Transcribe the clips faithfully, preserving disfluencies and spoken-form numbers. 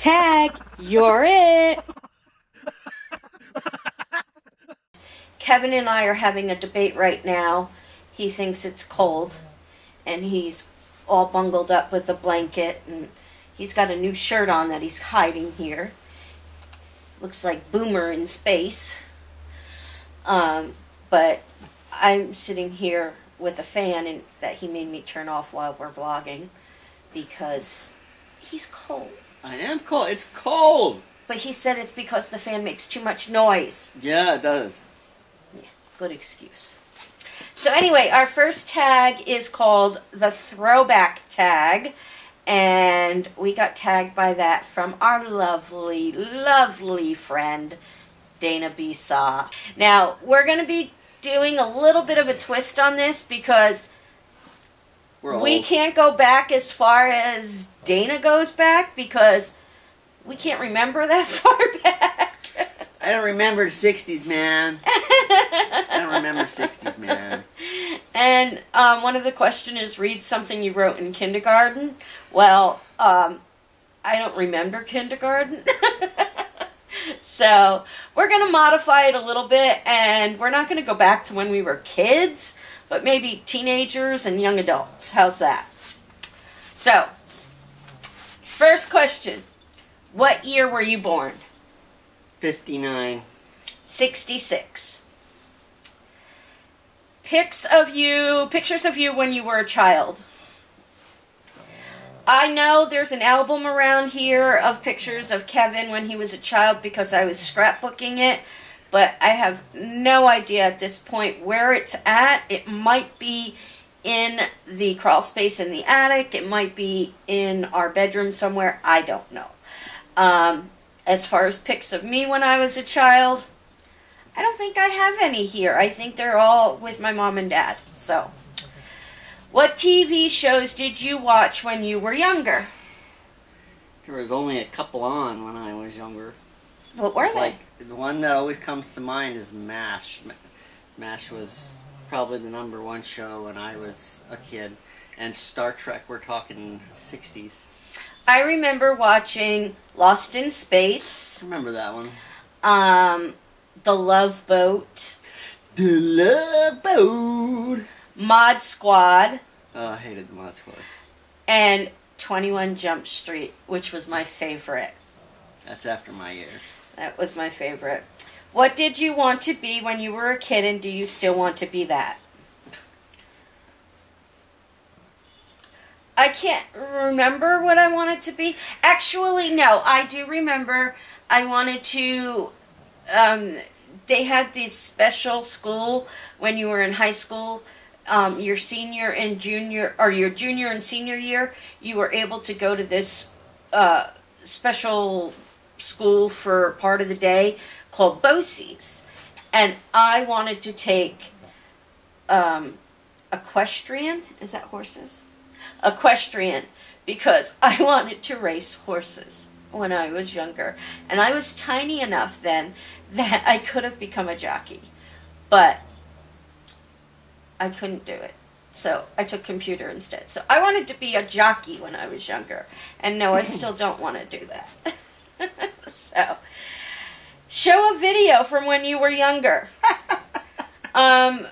Tag, you're it. Kevin and I are having a debate right now. He thinks it's cold, and he's all bungled up with a blanket, and he's got a new shirt on that he's hiding here. Looks like Boomer in space. Um, but I'm sitting here with a fan and that he made me turn off while we're vlogging because he's cold. I am cold. It's cold. But he said it's because the fan makes too much noise. Yeah, it does. Yeah, good excuse. So anyway, our first tag is called the Throwback Tag. And we got tagged by that from our lovely, lovely friend, Dayna Besaw. Now, we're going to be doing a little bit of a twist on this because we can't go back as far as Dayna goes back because we can't remember that far back. I don't remember the sixties, man. I don't remember sixties, man. And um, one of the questions is, read something you wrote in kindergarten. Well, um, I don't remember kindergarten. So we're going to modify it a little bit, and we're not going to go back to when we were kids, but maybe teenagers and young adults. How's that? So, first question. What year were you born? fifty-nine. sixty-six. Pics of you, pictures of you when you were a child. I know there's an album around here of pictures of Kevin when he was a child because I was scrapbooking it, but I have no idea at this point where it's at. It might be in the crawl space in the attic. It might be in our bedroom somewhere. I don't know. Um, as far as pics of me when I was a child, I don't think I have any here. I think they're all with my mom and dad, so... What T V shows did you watch when you were younger? There was only a couple on when I was younger. What were they? Like, the one that always comes to mind is M A S H. M A S H was probably the number one show when I was a kid. And Star Trek, we're talking sixties. I remember watching Lost in Space. I remember that one. Um, The Love Boat. The Love Boat. Mod Squad. Oh, I hated the Mod Squad. And twenty-one Jump Street, which was my favorite. That's after my year. That was my favorite. What did you want to be when you were a kid, and do you still want to be that? I can't remember what I wanted to be. Actually, no, I do remember I wanted to... Um, they had this special school when you were in high school... Um, your senior and junior, or your junior and senior year, you were able to go to this uh, special school for part of the day called BOCES. And I wanted to take um, equestrian. Is that horses? Equestrian, because I wanted to race horses when I was younger. And I was tiny enough then that I could have become a jockey. But... I couldn't do it, so I took computer instead. So I wanted to be a jockey when I was younger, and no, I still don't want to do that. So, show a video from when you were younger. um,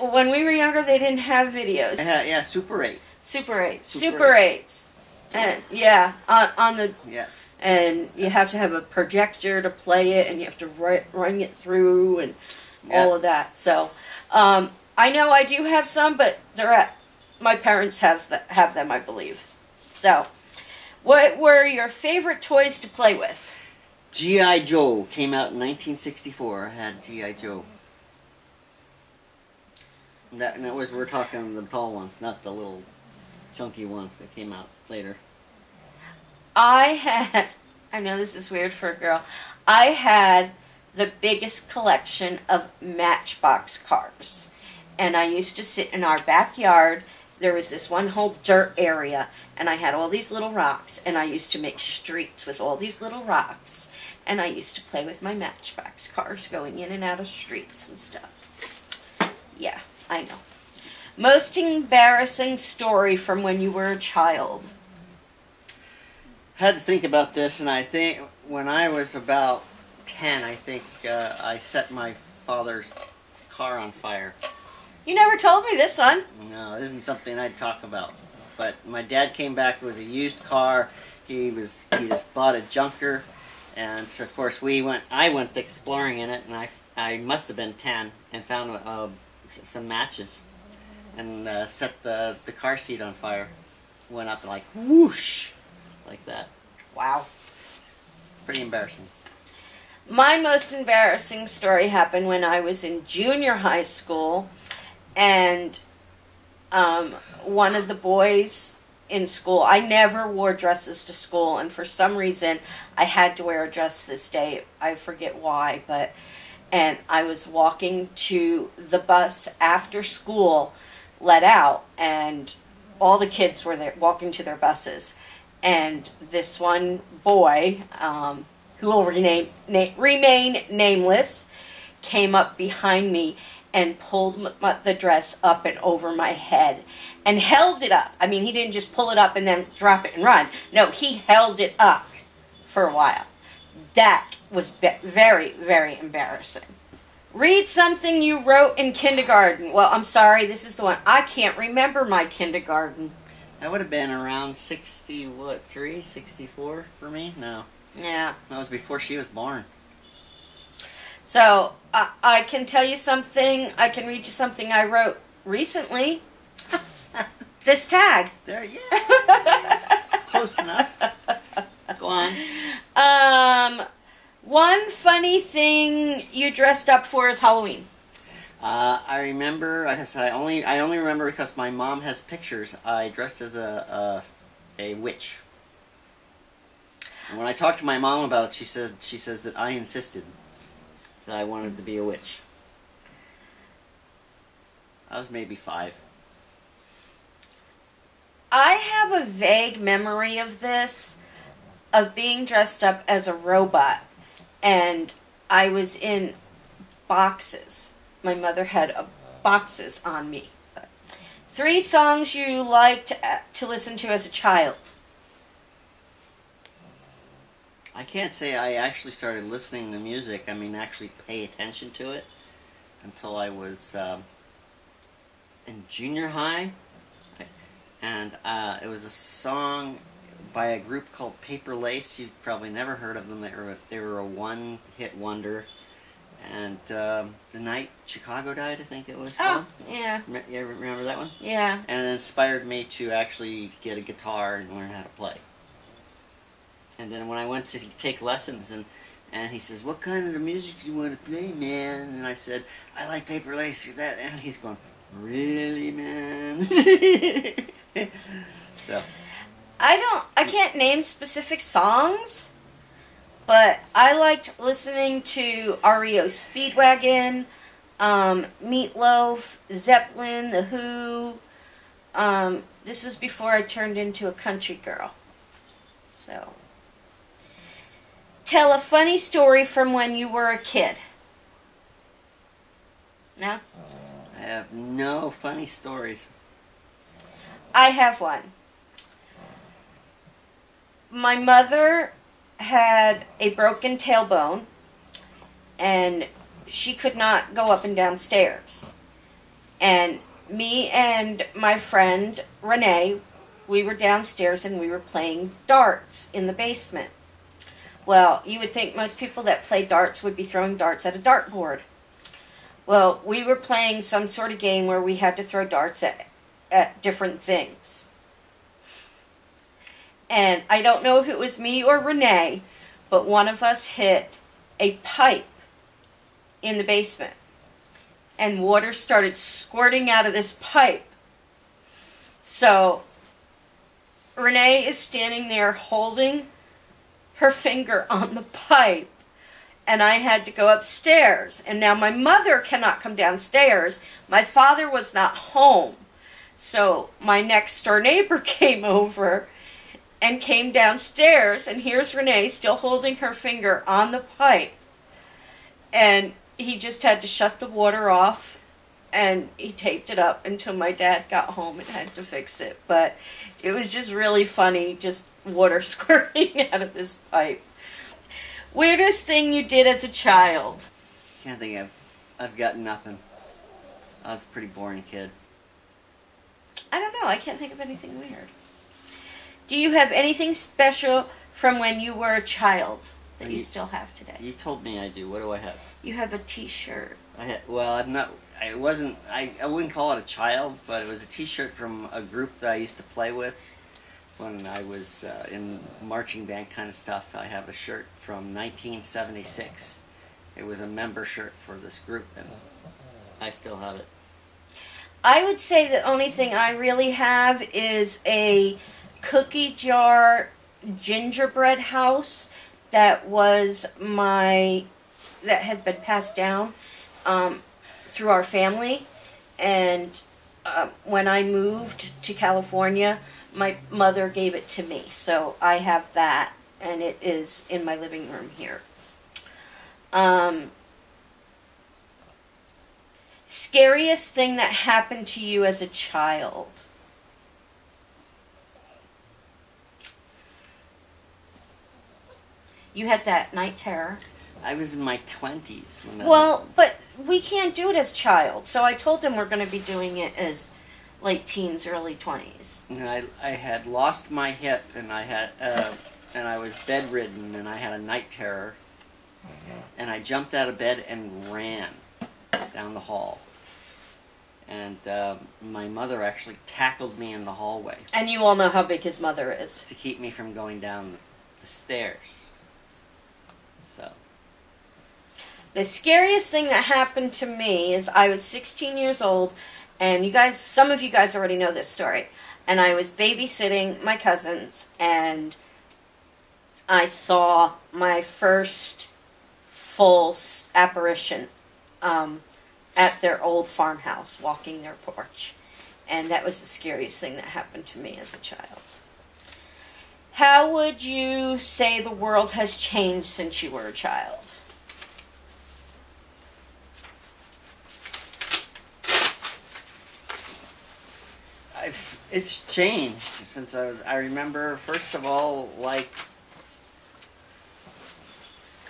when we were younger, they didn't have videos. Uh, yeah, Super eight. Super eight. Super eights. And, yeah, on, on the... Yeah. And you have to have a projector to play it, and you have to ru run it through, and yeah. all of that. So, um... I know I do have some, but they're at, my parents has the, have them, I believe. So, what were your favorite toys to play with? G I Joe came out in nineteen sixty-four. I had G I Joe. And that, and that was, we're talking the tall ones, not the little chunky ones that came out later. I had, I know this is weird for a girl, I had the biggest collection of Matchbox cars. And I used to sit in our backyard. There was this one whole dirt area, and I had all these little rocks, and I used to make streets with all these little rocks, and I used to play with my Matchbox cars going in and out of streets and stuff. Yeah, I know. Most embarrassing story from when you were a child. had to think about this, and I think when I was about ten, I think uh, I set my father's car on fire. You never told me this one. No, it isn't something I'd talk about. But my dad came back with a used car. He was he just bought a junker, and so of course we went. I went exploring in it, and I I must have been ten, and found uh, some matches, and uh, set the the car seat on fire. Went up and like whoosh, like that. Wow. Pretty embarrassing. My most embarrassing story happened when I was in junior high school, and um, one of the boys in school, I never wore dresses to school, and for some reason I had to wear a dress this day. I forget why, but, and I was walking to the bus after school let out, and all the kids were there walking to their buses, and this one boy, um, who will rename, name, remain nameless, came up behind me and pulled m m the dress up and over my head and held it up. I mean, he didn't just pull it up and then drop it and run. No, he held it up for a while. That was be very, very embarrassing. Read something you wrote in kindergarten. Well, I'm sorry, this is the one. I can't remember my kindergarten. That would have been around sixty, what, three, sixty-four for me? No. Yeah. That was before she was born. So, I, I can tell you something, I can read you something I wrote recently. This tag. There, yeah. Close enough. Go on. Um, one funny thing you dressed up for is Halloween. Uh, I remember, like I said, I only, I only remember because my mom has pictures. I dressed as a, a, a witch. And when I talked to my mom about it, she said she says that I insisted that I wanted to be a witch. I was maybe five. I have a vague memory of this, of being dressed up as a robot, and I was in boxes. My mother had a boxes on me. Three songs you liked to listen to as a child. I can't say I actually started listening to music, I mean actually pay attention to it, until I was um, in junior high, and uh, it was a song by a group called Paper Lace. You've probably never heard of them. They were, they were a one-hit wonder, and um, The Night Chicago Died, I think it was called. Oh, yeah. You ever remember that one? Yeah. And it inspired me to actually get a guitar and learn how to play. And then when I went to take lessons, and, and he says, what kind of music do you want to play, man? And I said, I like Paper Lace, that, and he's going, really, man? So. I don't, I can't name specific songs, but I liked listening to R E O Speedwagon, um, Meatloaf, Zeppelin, The Who. Um, this was before I turned into a country girl, so. Tell a funny story from when you were a kid. No? I have no funny stories. I have one. My mother had a broken tailbone, and she could not go up and down stairs. And me and my friend Renee, we were downstairs and we were playing darts in the basement. Well, you would think most people that play darts would be throwing darts at a dartboard. Well, we were playing some sort of game where we had to throw darts at, at different things. And I don't know if it was me or Renee, but one of us hit a pipe in the basement. And water started squirting out of this pipe. So, Renee is standing there holding her finger on the pipe, and I had to go upstairs, and now my mother cannot come downstairs. My father was not home, so my next door neighbor came over and came downstairs, and here's Renee still holding her finger on the pipe, and he just had to shut the water off and he taped it up until my dad got home and had to fix it. But it was just really funny, just water squirting out of this pipe. Weirdest thing you did as a child? Can't think of. I've got nothing. I was a pretty boring kid. I don't know. I can't think of anything weird. Do you have anything special from when you were a child that you, you still have today? You told me I do. What do I have? You have a T-shirt. I ha well, I'm not. I wasn't. I, I wouldn't call it a child, but it was a T-shirt from a group that I used to play with when I was uh, in marching band kind of stuff. I have a shirt from nineteen seventy-six. It was a member shirt for this group, and I still have it. I would say the only thing I really have is a cookie jar gingerbread house that was my, that had been passed down um, through our family. And uh, when I moved to California, my mother gave it to me. So I have that, and it is in my living room here. Um... Scariest thing that happened to you as a child? You had that night terror. I was in my twenties. Well, but we can't do it as child. So I told them we're going to be doing it as late teens, early twenties. And I, I had lost my hip, and I had, uh, and I was bedridden, and I had a night terror, and I jumped out of bed and ran down the hall, and uh, my mother actually tackled me in the hallway. And you all know how big his mother is. To keep me from going down the stairs. So the scariest thing that happened to me is I was sixteen years old, and you guys, some of you guys already know this story, and I was babysitting my cousins, and I saw my first full apparition Um, at their old farmhouse, walking their porch. And that was the scariest thing that happened to me as a child. How would you say the world has changed since you were a child? I've, it's changed since I was, I remember, first of all, like,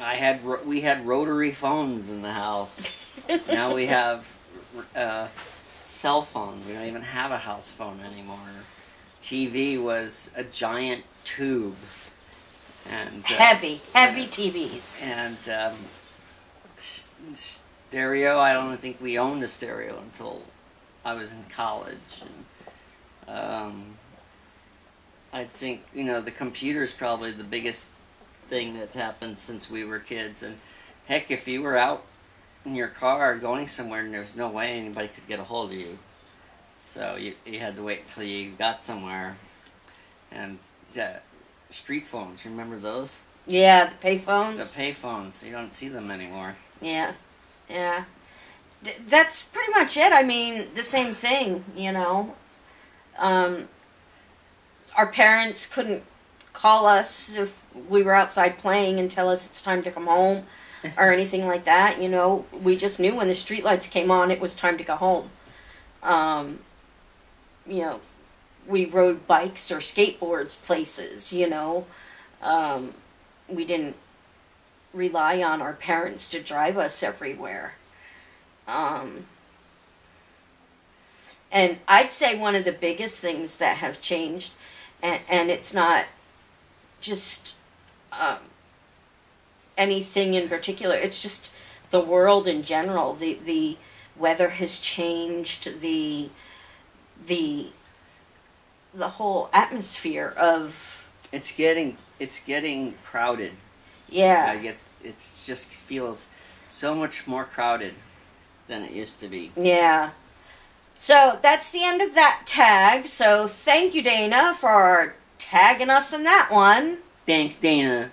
I had we had rotary phones in the house. Now we have uh, cell phones. We don't even have a house phone anymore. T V was a giant tube, and uh, heavy, heavy and, T Vs, and um, stereo. I don't think we owned a stereo until I was in college. And, um, I think you know the computer is probably the biggest thing that's happened since we were kids. And heck, if you were out in your car going somewhere and there was no way anybody could get a hold of you, so you, you had to wait until you got somewhere. And uh, street phones, remember those? Yeah, the pay phones. The pay phones, you don't see them anymore. Yeah, yeah. Th that's pretty much it. I mean, the same thing, you know. Um, our parents couldn't call us if we were outside playing and tell us it's time to come home or anything like that. You know, we just knew when the streetlights came on, it was time to go home. Um, you know, we rode bikes or skateboards places, you know. Um, we didn't rely on our parents to drive us everywhere. Um, and I'd say one of the biggest things that have changed, and, and it's not just um, anything in particular, it's just the world in general. The the weather has changed, the the the whole atmosphere of it's getting it's getting crowded. Yeah, I get it's just feels so much more crowded than it used to be. Yeah. So that's the end of that tag. So thank you, Dayna, for our tagging us in that one. Thanks, Dayna.